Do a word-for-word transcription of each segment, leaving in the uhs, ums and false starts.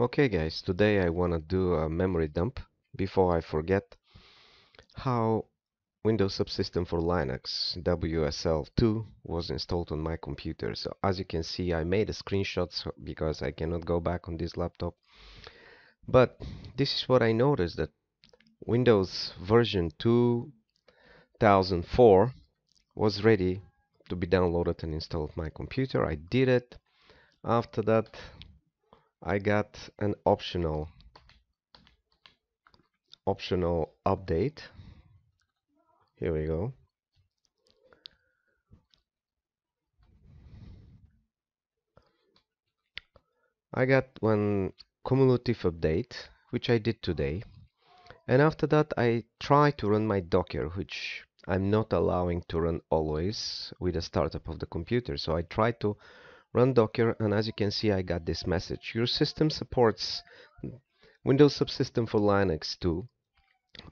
Okay guys, today I want to do a memory dump. Before I forget, how Windows Subsystem for Linux W S L two was installed on my computer. So as you can see, I made a screenshot so, because I cannot go back on this laptop. But this is what I noticed, that Windows version two thousand four was ready to be downloaded and installed on my computer. I did it. After that, I got an optional optional update. Here we go. I got one cumulative update, which I did today. And after that, I tried to run my Docker, which I'm not allowing to run always with a startup of the computer. So I tried to run Docker, and as you can see, I got this message. Your system supports Windows Subsystem for Linux two.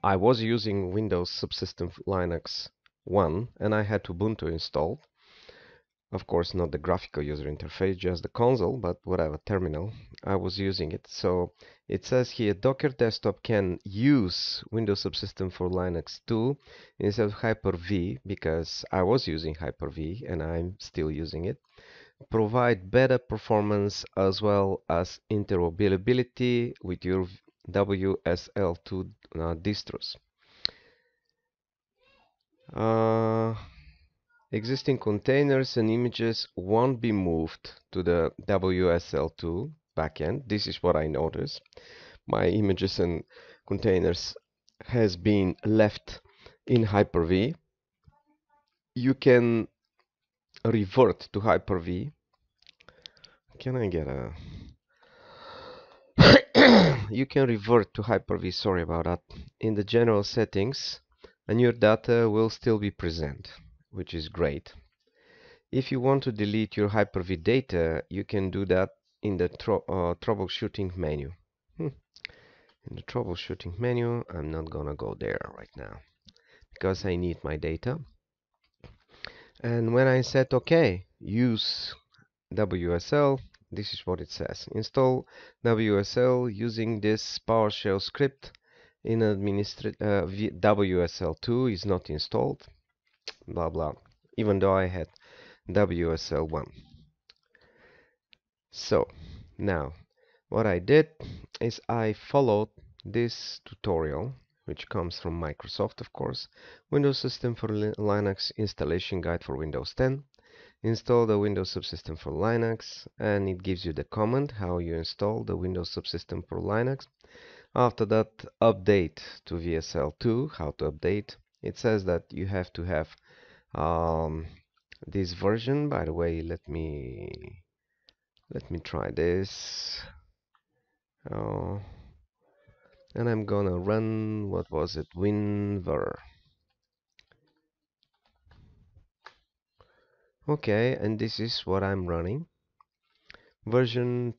I was using Windows Subsystem for Linux one, and I had Ubuntu installed. Of course, not the graphical user interface, just the console, but whatever, terminal, I was using it. So it says here, Docker Desktop can use Windows Subsystem for Linux two instead of Hyper-V, because I was using Hyper-V, and I'm still using it. Provide better performance as well as interoperability with your W S L two uh, distros. Uh, existing containers and images won't be moved to the W S L two backend. This is what I noticed. My images and containers has been left in Hyper-V. You can revert to Hyper-V. Can I get a... You can revert to Hyper-V, sorry about that, in the general settings, and your data will still be present, which is great. If you want to delete your Hyper-V data, you can do that in the tro uh, troubleshooting menu. Hmm. In the troubleshooting menu, I'm not gonna go there right now, because I need my data. And when I said, okay, use W S L, this is what it says. Install W S L using this PowerShell script in administrat uh, W S L two is not installed, blah, blah, even though I had W S L one. So now what I did is I followed this tutorial, which comes from Microsoft, of course. Windows System for Linux installation guide for Windows ten. Install the Windows Subsystem for Linux, and it gives you the command how you install the Windows Subsystem for Linux. After that, update to W S L two, how to update. It says that you have to have um, this version. By the way, let me let me try this. Oh. And I'm gonna run, what was it, Winver. Okay, and this is what I'm running. Version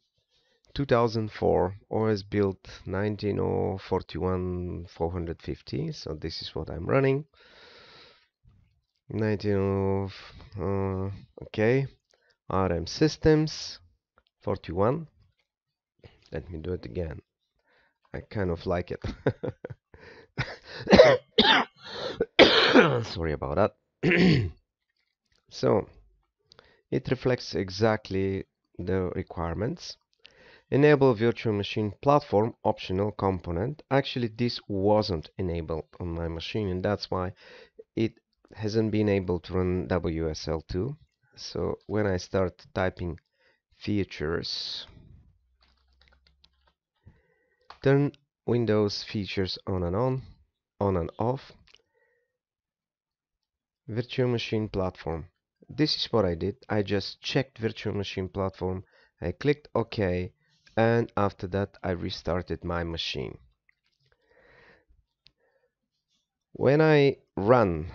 two thousand four, O S build nineteen oh forty-one four fifty. So this is what I'm running. nineteen oh, uh, okay. R M Systems forty-one. Let me do it again. I kind of like it. Sorry about that. So, it reflects exactly the requirements. Enable Virtual Machine Platform optional component. Actually, this wasn't enabled on my machine, and that's why it hasn't been able to run W S L two. So, when I start typing features, turn Windows features on and on, on and off. Virtual Machine Platform. This is what I did. I just checked Virtual Machine Platform. I clicked OK, and after that I restarted my machine. When I run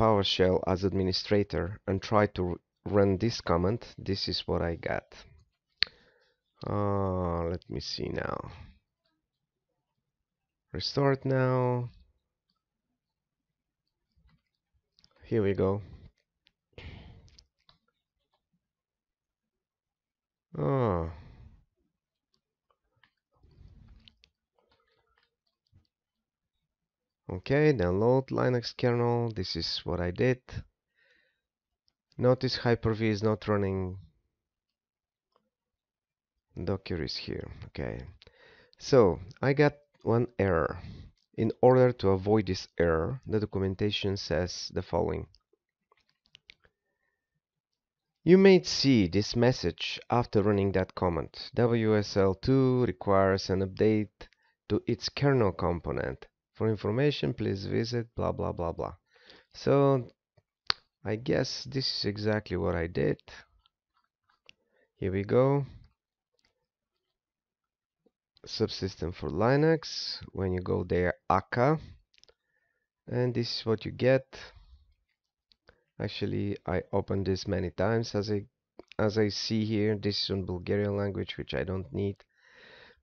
PowerShell as administrator and try to run this command, this is what I got. Uh, let me see now. Restart now. Here we go. Oh. Okay, download Linux kernel. This is what I did. Notice Hyper-V is not running. Docker is here. Okay. So I got one error. In order to avoid this error, the documentation says the following. You may see this message after running that command. W S L two requires an update to its kernel component. For information, please visit blah blah blah blah. So I guess this is exactly what I did. Here we go. Subsystem for Linux. When you go there, A C A, and this is what you get. Actually, I opened this many times, as I as I see here. This is in Bulgarian language, which I don't need,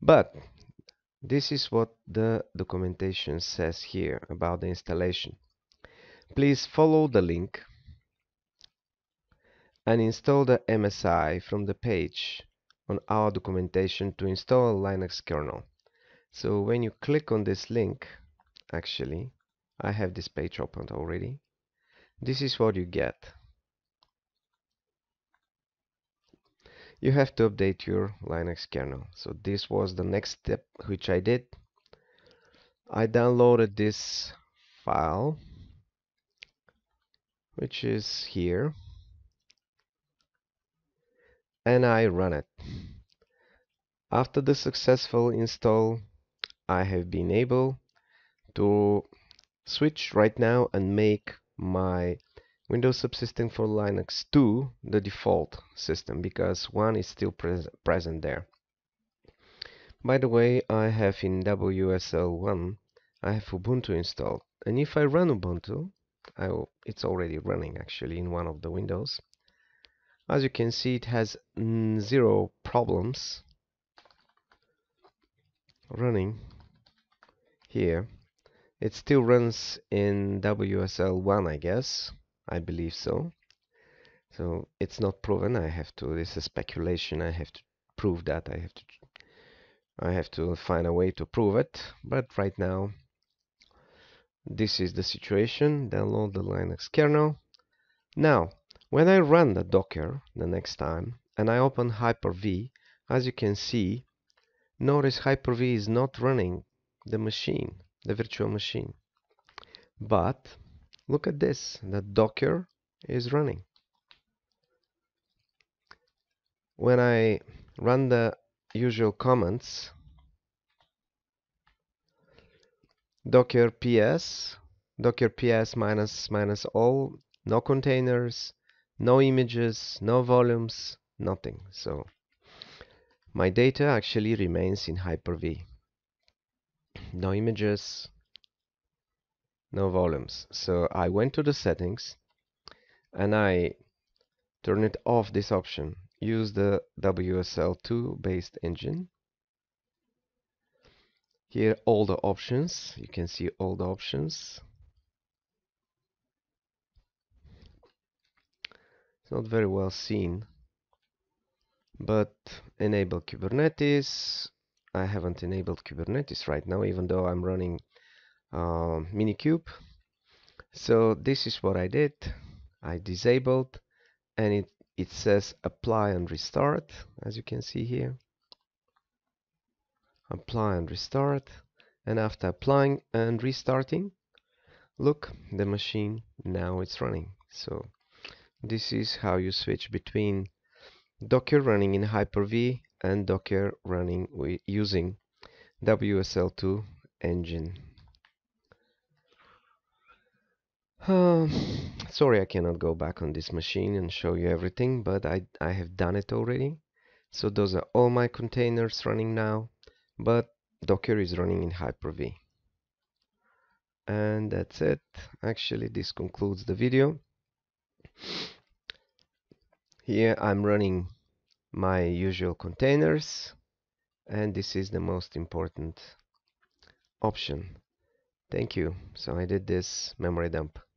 but this is what the documentation says here about the installation. Please follow the link and install the M S I from the page on our documentation to install Linux kernel. So when you click on this link, actually I have this page opened already, this is what you get. You have to update your Linux kernel. So this was the next step which I did. I downloaded this file, which is here, and I run it. After the successful install, I have been able to switch right now and make my Windows subsystem for Linux two the default system, because one is still pres present there. By the way, I have in W S L one, I have Ubuntu installed, and if I run Ubuntu, I will, it's already running actually in one of the windows. As you can see, it has mm, zero problems running here. It still runs in W S L one, I guess. I believe so. So it's not proven. I have to, this is speculation. I have to prove that. I have to I have to find a way to prove it. But right now this is the situation. Download the Linux kernel. Now when I run the Docker the next time and I open Hyper-V, as you can see, notice Hyper-V is not running the machine, the virtual machine. But look at this, the Docker is running. When I run the usual commands, Docker P S, Docker P S minus minus all, no containers, no images, no volumes, nothing. So my data actually remains in Hyper-V. No images, no volumes. So I went to the settings and I turned it off, this option. Use the W S L two based engine. Here all the options. You can see all the options. Not very well seen, but enable Kubernetes. I haven't enabled Kubernetes right now, even though I'm running uh, Minikube. So this is what I did. I disabled, and it, it says apply and restart, as you can see here. Apply and restart, and after applying and restarting, look, the machine now it's running. So this is how you switch between Docker running in Hyper-V and Docker running with using W S L two engine. Uh, sorry, I cannot go back on this machine and show you everything, but I, I have done it already. So those are all my containers running now, but Docker is running in Hyper-V. And that's it. Actually, this concludes the video. Here I'm running my usual containers, and this is the most important option. Thank you. So I did this memory dump.